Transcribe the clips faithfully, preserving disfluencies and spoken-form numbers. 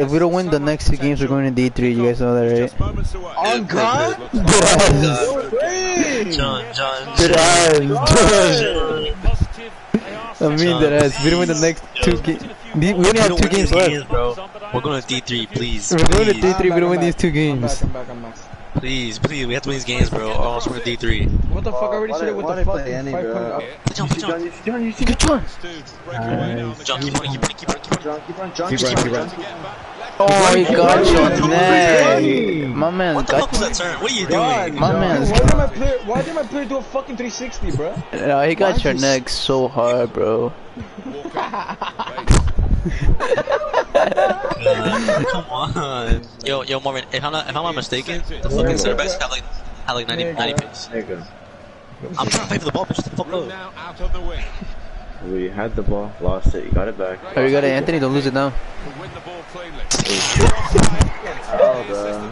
If we don't win the next two games, we're going to D three. You guys know that, right? On God? Yes. John, John, John. I mean that ass. We don't win the next two games. We only have two games left, bro. We're going to D three, please. We're going to D three. We don't win these two games. Please, please, we have to win these games, bro. Oh, it's for D three. What the fuck? I already said it. What the fuck? John, John, John, you get John. John, keep on, keep on, keep on, keep on, keep on, John, keep on, keep on. Oh my God, John, man. My man, what the fuck was that turn? What are you doing? My man, why did my player? Why did my player do a fucking three sixty, bro? No, he got your neck so hard, bro. uh, come on, yo, yo, Morgan. If I'm not, if I'm not mistaken, the fucking center backs have like, have like ninety, ninety pace. I'm trying to pay for the ball, but just the fuck up. We had the ball, lost it, you got it back. Oh, you got it, Anthony. Don't lose it now. Oh, bro.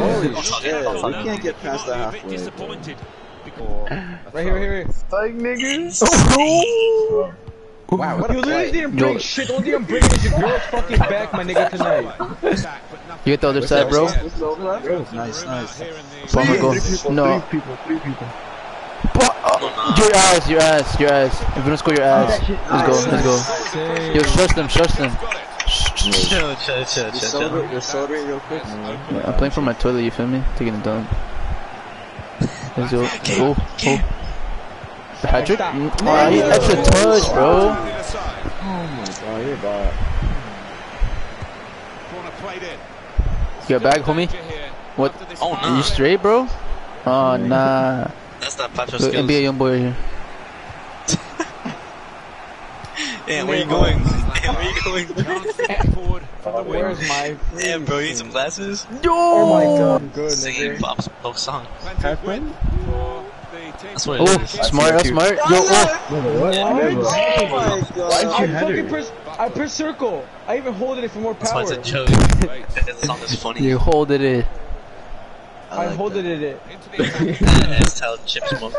Holy shit! We can't get past the halfway. Right here, right here, right here. Like niggas. Wow, what you literally didn't bring shit, only thing I'm bringing is your girl's fucking back, my nigga, tonight. You hit the other side, bro. Nice, nice. No. Three people, three people. Your ass, your ass, your ass. If you don't score your ass, let's go, let's go. Yo, shush them, shush them. Chill, chill, chill, chill. You're soldering real quick. I'm playing from my toilet, you feel me? Taking a dump. Let's go. Oh, oh. The hat trick? Oh, he left a touch, bro. Oh my God, you're bad. You got back, homie? What? Oh, nah. Are you straight, bro? Oh, nah. That's not Pacho skills. N B A young boy here. Damn, where you going? Damn, where you going? Where's my... Damn, bro, you need some glasses? Yo! Oh my God. Same Bob's folk song. Halfway? That's what it oh, is. smart, that's smart. Yo, oh. What? Oh my God. I fucking press, I press circle. I even holded it for more power. That's why it's a joke. It's not as funny. You holded it. I, like I holded that. it. That's how Chips smoke.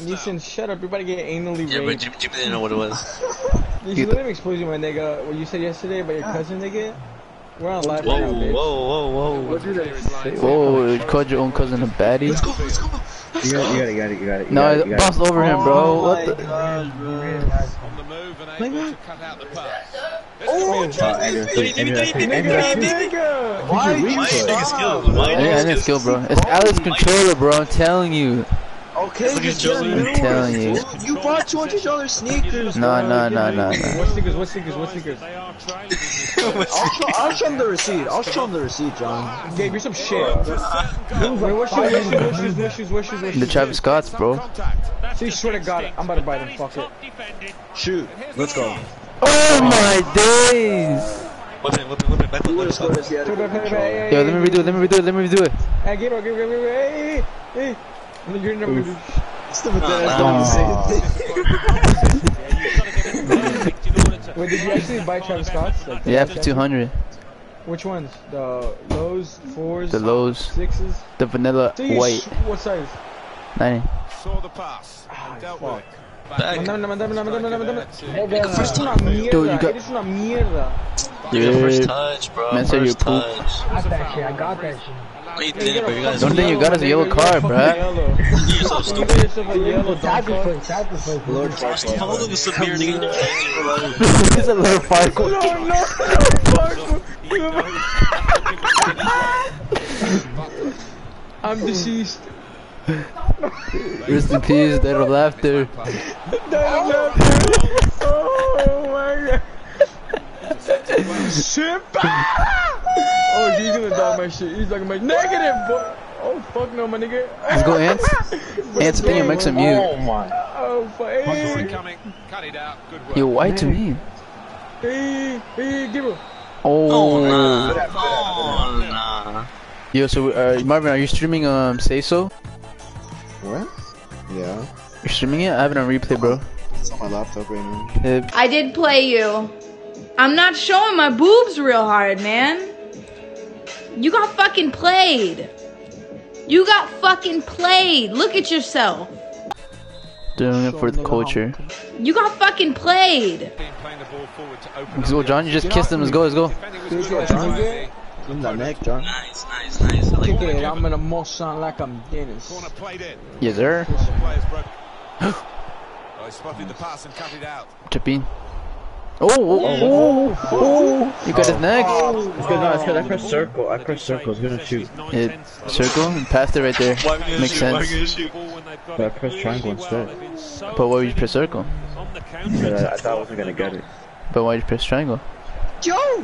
Listen, shut up. Everybody get anally raped. Yeah, but Jimmy didn't know what it was. You literally exposed me, my nigga. What you said yesterday about your cousin, nigga? We're on live right now, bitch. Whoa, whoa, whoa, whoa. Whoa, you called your own cousin a baddie? Let's go, let's go. You got it, you got it, you got it. You no, got it, I bounced over him, bro. Oh what the? God, bro. On the move and able to cut out the pass. Oh, oh nigga! Why are you skilled? Why are you skilled, bro? It's Alex controller, bro. I'm telling you. Okay, I'm telling you. You bought two hundred dollar sneakers. No, no, no, no, no. What sneakers? What sneakers? What sneakers? I'll show him the receipt. I'll show him the receipt, John. Gabe, you're some shit. The Travis Scott's, bro. See, swear to God, I'm about to buy them. Fuck it. Shoot. Let's go. Oh my days. Whip it, whip it, whip it. Back to the left. Yo, let me redo it. Let me redo it. Let me redo it. Hey, Gabe, Gabe, Gabe, Gabe, hey. You're never gonna stop with that. Don't Wait, did you actually buy Travis Scott's? Like, yeah, for two hundred. Which ones? The lows, fours, the lows, sixes, the vanilla white. What size? ninety. Saw the pass. Fuck. Dude, you got. Dude, first touch, bro. Man said you poop. I got that shit. I got that shit. Don't think you got us a yellow card, bruh. You're so stupid. Follow the severe nigga. He's a little farco. No, no, no, farco. I'm deceased. Rest in peace, dead of laughter. Dead of laughter. Oh my God. Shit. Oh, he's gonna dog my shit. He's talking my negative, boy. Oh, fuck no, my nigga. Let's go, Ants. Ants, pay your mix and mute. Oh, my. Oh, fuck. Hey. You're white to me. Hey, hey, give him. Oh, nah. Oh, nah. Yo, so, uh, Marvin, are you streaming, um, Say So? What? Yeah. You're streaming it? I have it on replay, bro. It's on my laptop right now. Hip. I did play you. I'm not showing my boobs real hard, man. You got fucking played. You got fucking played. Look at yourself. doing it for the culture. You got fucking played! Let's go, John. You just kissed him. Let's go, let's go. Give him that neck, John. Nice, nice, nice. I like it. I'm gonna mosh on like I'm Dennis. Yes, sir. I spotted the pass and cut it out. Chipping. Oh, oh, oh, oh, you got his neck. It's good, no, it's good. I pressed circle. I pressed circle. It's gonna shoot. It, circle? Passed it right there. Makes sense. But I pressed triangle instead. But why would you press circle? Yeah, I thought I wasn't gonna get it. But why did you press triangle? Joe!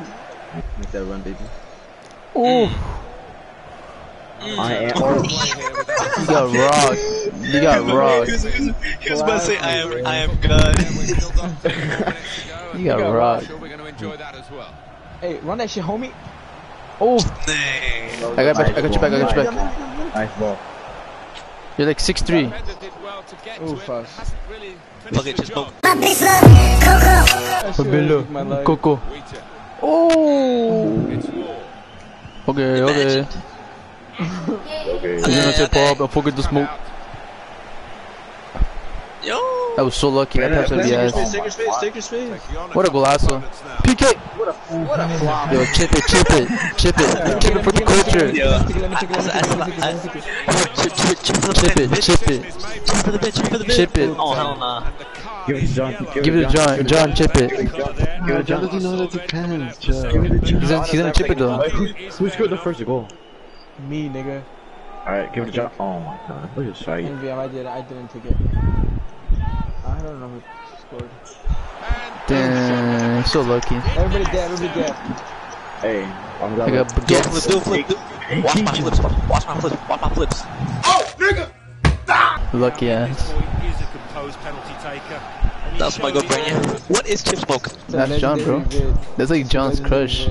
Make that run, baby. Ooh. I am. You got rocked. You got rocked. He was about to say, I am, I am God. You got rocked. Sure, we're going to enjoy that as well. Hey, run that shit, homie. Oh. Dang. I got back. I got you back. I got you back. Nice ball. You're like six three. Oh, fast. Look at just Coco. Fabello. Coco. Oh. Okay, okay. Okay. I'm gonna say Bob, I forget the smoke. Yo. I was so lucky. That pass would be ass. What a golazo. P K. What a what a flop. Yo, chip it, chip it, chip it, chip it for the culture. Chip it, chip it, chip it. Oh hell nah. Give it to John. Give it to John. John, chip it. Give it to John. Doesn't know that he can. He's gonna chip it though. Who scored the first goal? Me, nigga. Alright, give it a shot. Oh my god, look at this fight. I did, I didn't take it. I don't know who scored. Damn, so lucky. Everybody dead, everybody dead. Hey, I'm glad I got baguettes. Do flip, do flip. Watch my flips, watch my flips, watch my flips. Oh, nigga! Ah! Lucky ass. That's my good brain. What is chip smoke? That's John, bro. That's like John's crush.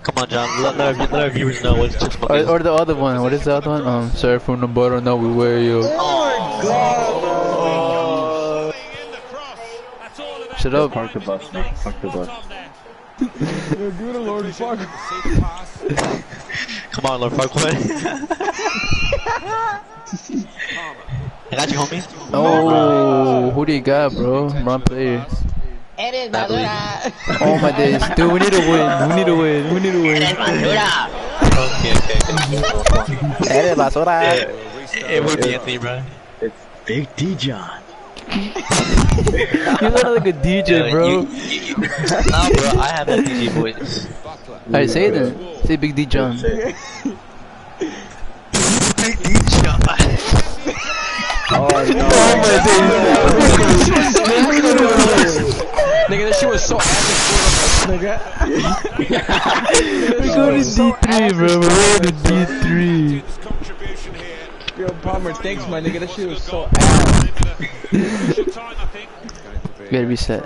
Come on, John. Let, let, let, let our viewers know what's just or, or the other one. What is the other one? Um, sorry from the bottom. Now we wear you. Oh my God! Oh. Shut up. Park the bus. Mate. Park the bus. You're good, Lord Farquaad. Come on, Lord Farquaad. I got you, homie. Oh, who do you got, bro? Wrong player. Eres Madura. Oh my days, dude, we need to win, we need to win, we need to win. Eres Madura. Okay, okay. Eres Madura. Yeah, it would be Anthony, bro. It's Big D John. You sound like a D J, bro. Nah, bro, I have a D J voice. Alright, say it then. Say Big D John. Big D John. Oh my days. Nigga, that shit was so ass. Nigga. We're going to D three, bro. We're going to D three. Yo, Palmer, thanks, my nigga. That shit was so ass. We gotta reset.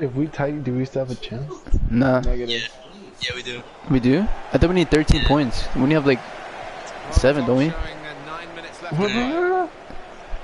If we tie, do we still have a chance? Nah. Negative. Yeah, yeah we do. We do? I thought we need thirteen yeah. points. We only have like seven, don't we?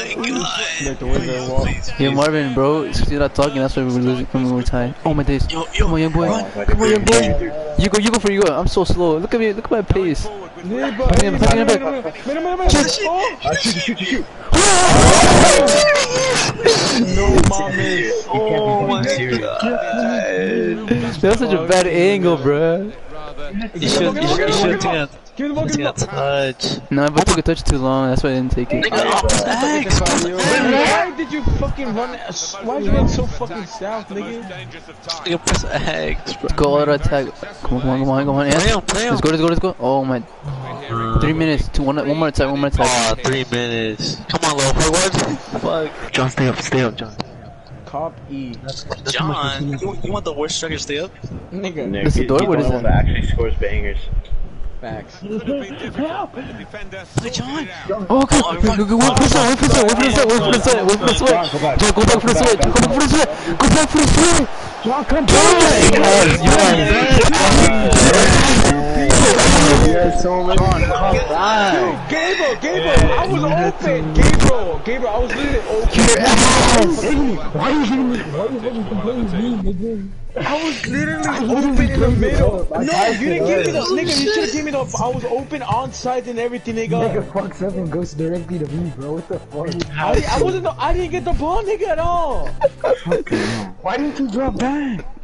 oh my god. Yo, Marvin, bro, you're not talking, that's why we were losing when we were tied. Oh my days. Yo, yo, come on, young boy. Come on, young boy. You go, you go for you go. I'm so slow. Look at me, look at my pace. Yeah, bro. I'm taking it back. Shoot, shoot, shoot, shoot. No, mommy. Oh my god. That was such a bad angle, bro. You should have touched. Give me the touch. No, I took a touch too long. That's why I didn't take it. Why did you fucking run? Why did you run so fucking south, nigga? You press X, bro. Go out of attack. Come on, come on, come on, come on. Let's go, let's go, let's go. Oh my. Three minutes. Two, one, one more attack. One more attack. Ah, three minutes. Come on, little boy. Fuck. John, stay up. Stay up, John. Cop E. That's, that's John, you, you want the worst striker to stay up? Nigga, Nick, he, door, he's what the is one that actually scores bangers. Facts. Help! Hey, John! Oh, okay! Work for the sweat! Work for the sweat! Work for the sweat! Work for the sweat! John, go back for the sweat! Go back for the sweat! Go back for the sweat! John, come back! Yes, yes! so many. Right. Gabriel, Gabriel, yeah, I was open. To... Gabriel, Gabriel, I was literally open. Why are you hitting me? Why are you hitting me? Again? I was literally I open in the middle. Up. No, you didn't give me the oh, nigga. Shit. You should have given me the. I was open on site and everything, nigga. Nigga, fuck seven goes directly to me, bro. What the fuck? I, I wasn't. The, I didn't get the ball, nigga, at all. Why didn't you drop back?